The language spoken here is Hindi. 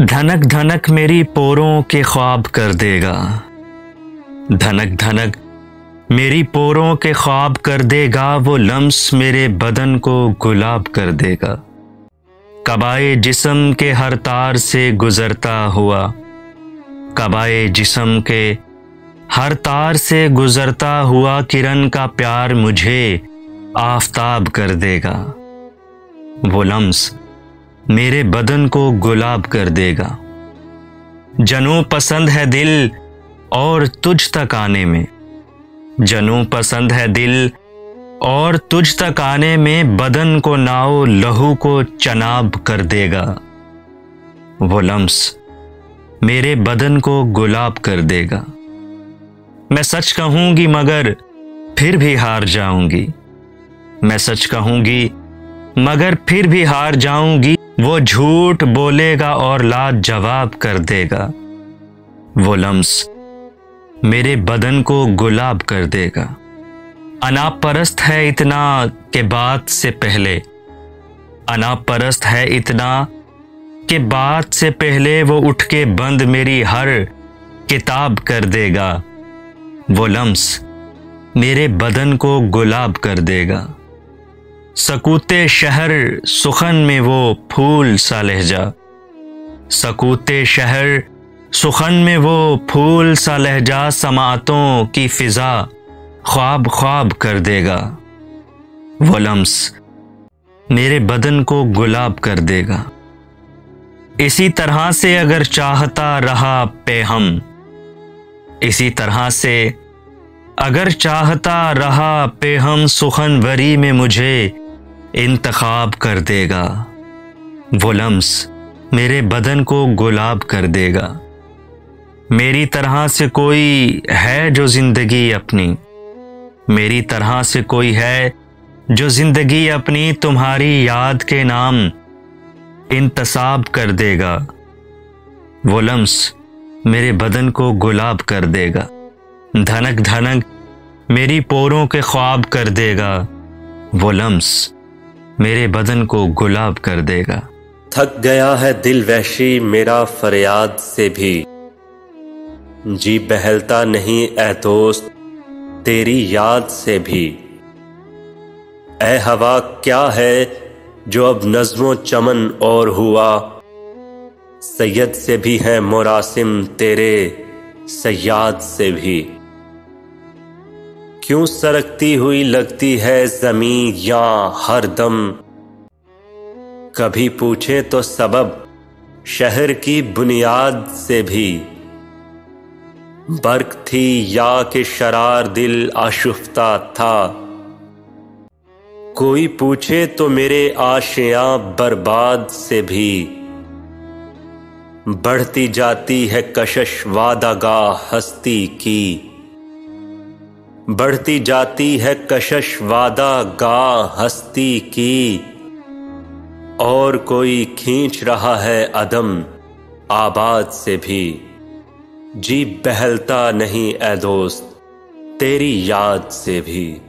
धनक धनक मेरी पोरों के ख्वाब कर देगा, धनक धनक मेरी पोरों के ख्वाब कर देगा, वो लम्स मेरे बदन को गुलाब कर देगा। कबाए जिस्म के हर तार से गुजरता हुआ, कबाए जिस्म के हर तार से गुजरता हुआ, किरण का प्यार मुझे आफताब कर देगा, वो लम्स मेरे बदन को गुलाब कर देगा। जनू पसंद है दिल और तुझ तक आने में, जनू पसंद है दिल और तुझ तक आने में, बदन को नाव लहू को चनाब कर देगा, वो लम्स मेरे बदन को गुलाब कर देगा। मैं सच कहूंगी मगर फिर भी हार जाऊंगी, मैं सच कहूंगी मगर फिर भी हार जाऊंगी, वो झूठ बोलेगा और लाजवाब कर देगा, वो लम्स मेरे बदन को गुलाब कर देगा। अनापरस्त है इतना के बात से पहले, अनापरस्त है इतना के बात से पहले, वो उठ के बंद मेरी हर किताब कर देगा, वो लम्स मेरे बदन को गुलाब कर देगा। सकूते शहर सुखन में वो फूल सा लहजा, सकूते शहर सुखन में वो फूल सा लहजा, समातों की फिजा ख्वाब ख्वाब कर देगा, वो लम्स मेरे बदन को गुलाब कर देगा। इसी तरह से अगर चाहता रहा पे हम, इसी तरह से अगर चाहता रहा पे हम, सुखनवरी में मुझे इंतखाब कर देगा, वो लम्स मेरे बदन को गुलाब कर देगा। मेरी तरह से कोई है जो जिंदगी अपनी, मेरी तरह से कोई है जो जिंदगी अपनी, तुम्हारी याद के नाम इंतसाब कर देगा, वो लम्स मेरे बदन को गुलाब कर देगा। धनक धनक मेरी पोरों के ख्वाब कर देगा, वो लम्स मेरे बदन को गुलाब कर देगा। थक गया है दिल वहशी मेरा फरियाद से भी, जी बहलता नहीं ऐ दोस्त तेरी याद से भी, ऐ हवा क्या है जो अब नज़्मो चमन और हुआ, सैयद से भी है मुरासिम तेरे सयाद से भी। क्यों सरकती हुई लगती है जमीन यहाँ हर दम, कभी पूछे तो सबब शहर की बुनियाद से भी। बर्क थी या के शरार दिल आशुफ्ता था, कोई पूछे तो मेरे आशियाँ बर्बाद से भी। बढ़ती जाती है कशश वादागा हस्ती की, बढ़ती जाती है कशश वादागा हस्ती की, और कोई खींच रहा है अदम आबाद से भी। जी बहलता नहीं ऐ दोस्त तेरी याद से भी।